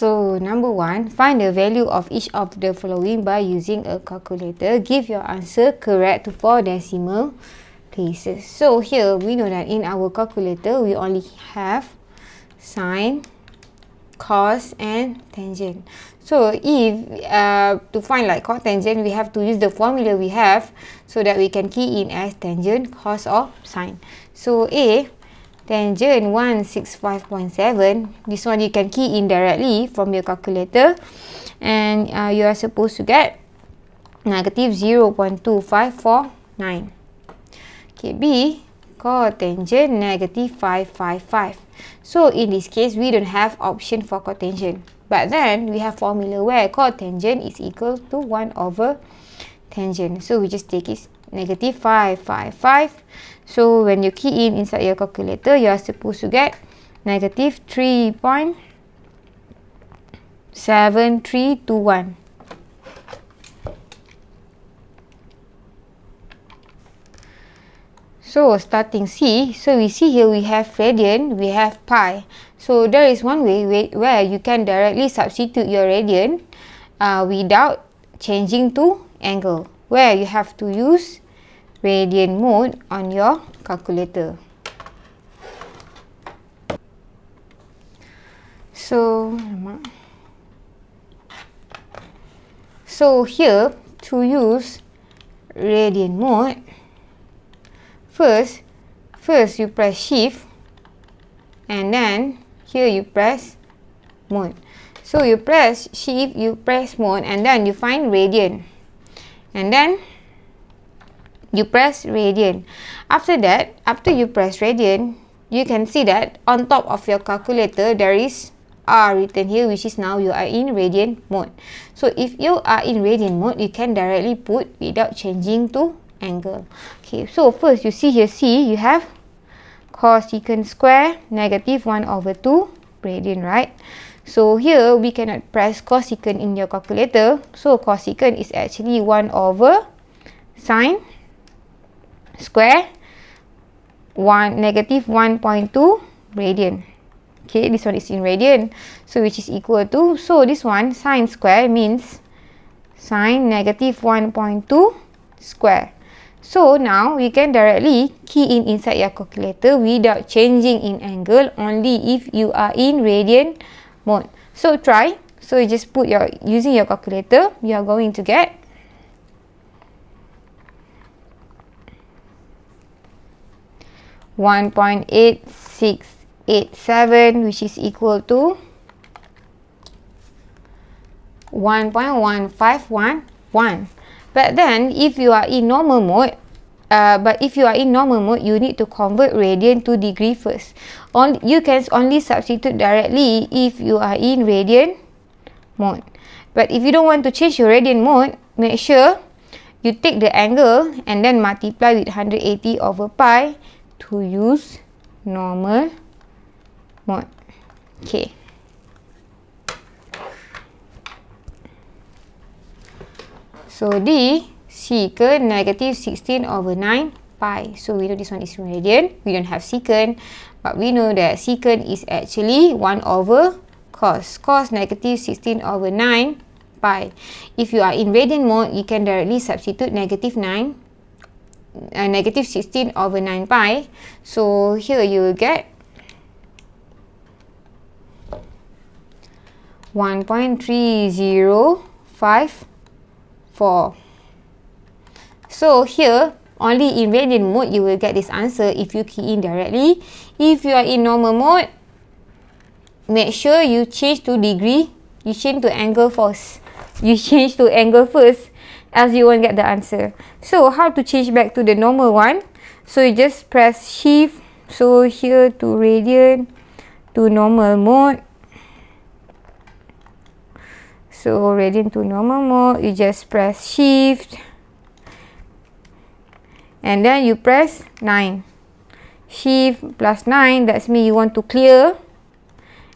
So number one, find the value of each of the following by using a calculator. Give your answer correct to 4 decimal places. So here we know that in our calculator we only have sine, cos and tangent. So if to find like cotangent, we have to use the formula we have so that we can key in as tangent, cos or sine. So A, tangent 165.7, this one you can key in directly from your calculator, and you are supposed to get negative 0.2549. Okay, B, cotangent negative 555. So in this case we don't have option for cotangent, but then we have formula where cotangent is equal to 1 over tangent, so we just take it negative 555. So when you key in inside your calculator, you are supposed to get negative 3.7321. So starting C, so we see here we have radian, we have pi. So there is one way where you can directly substitute your radian without changing to angle, where you have to use radian mode on your calculator. So here to use radian mode, First you press shift, and then here you press mode. So you press shift, you press mode, and then you find radian, and then you press radian. After that, after you press radian, you can see that on top of your calculator there is R written here, which is now you are in radian mode. So if you are in radian mode, you can directly put without changing to angle. Okay, so first you see here C, you have cosecant square negative 1 over 2 radian, right? So here we cannot press cosecant in your calculator, so cosecant is actually 1 over sine square negative 1.2 radian. Okay, this one is in radian, so which is equal to, so this one sine square means sine negative 1.2 square. So now you can directly key in inside your calculator without changing in angle, only if you are in radian mode. So try. So you just put your, using your calculator, you are going to get 1.8687, which is equal to 1.1511. But then if you are in normal mode, you need to convert radian to degree first. You can only substitute directly if you are in radian mode. But if you don't want to change your radian mode, make sure you take the angle and then multiply with 180 over pi to use normal mode. Okay. So D, secant negative 16 over 9 pi. So we know this one is radian. We don't have secant, but we know that secant is actually 1 over cos. Cos negative 16 over 9 pi. If you are in radian mode, you can directly substitute negative 16 over 9 pi. So here you will get 1.3055. So here only in radian mode you will get this answer if you key in directly. If you are in normal mode, make sure you change to degree, you change to angle first. Else you won't get the answer. So how to change back to the normal one? So you just press shift. So here to radian, to normal mode. So radian to normal mode, you just press shift and then you press 9. Shift plus 9, that's mean you want to clear,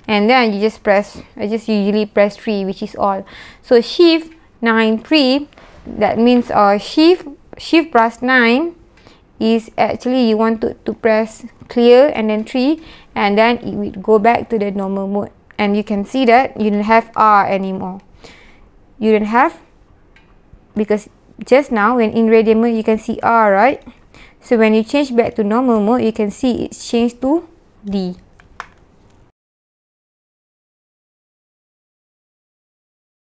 and then you just press, I just usually press 3, which is all. So shift 9 3, that means shift plus 9 is actually you want to press clear and then 3, and then it will go back to the normal mode. And you can see that you don't have R anymore. You don't have, because just now when in gradient mode you can see R, right? So when you change back to normal mode, you can see it's changed to D.